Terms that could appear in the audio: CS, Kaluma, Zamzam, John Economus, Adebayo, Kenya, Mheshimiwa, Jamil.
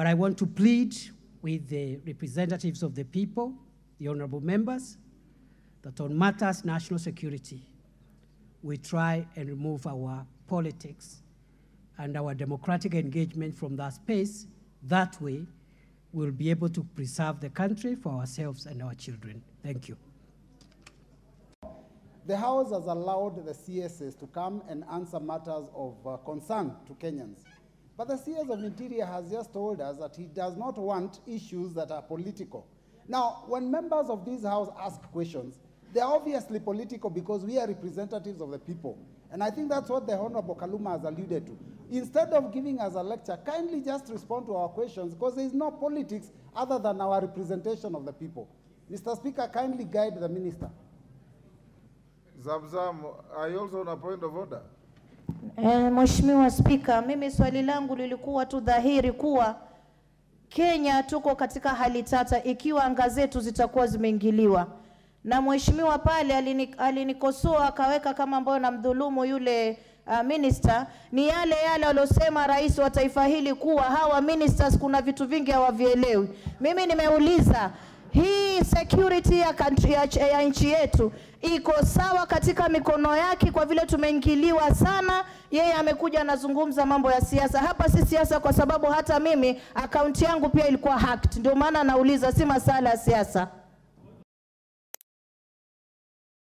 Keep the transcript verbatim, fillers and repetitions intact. But I want to plead with the representatives of the people, the honorable members, that on matters national security, we try and remove our politics and our democratic engagement from that space. That way, we'll be able to preserve the country for ourselves and our children. Thank you. The House has allowed the C S S to come and answer matters of uh, concern to Kenyans. But the C S of Interior has just told us that he does not want issues that are political. Now, when members of this House ask questions, they're obviously political because we are representatives of the people. And I think that's what the Honorable Kaluma has alluded to. Instead of giving us a lecture, kindly just respond to our questions because there is no politics other than our representation of the people. Mister Speaker, kindly guide the Minister. Zamzam, I also on a point of order. Eh, Mheshimiwa Speaker, mimi swali langu lilikuwa tu dhahiri kuwa Kenya tuko katika hali tata ikiwa anga zetu zitakuwa zimeingiliwa. Na mheshimiwa pale alinikosoa akaweka kama ambayo na mdhulumu yule uh, minister, ni yale yale aliyosema rais wa taifa hili kuwa hawa ministers kuna vitu vingi hawavielewi. Mimi nimeuliza, hii security ya, country, ya, ya nchi yetu iko sawa katika mikono yake kwa vile tumeingiliwa sana? Yeye amekuja anazungumza mambo ya siasa. Hapa si siasa kwa sababu hata mimi akaunti yangu pia ilikuwa hacked. Ndio maana nauliza, si masala ya siasa.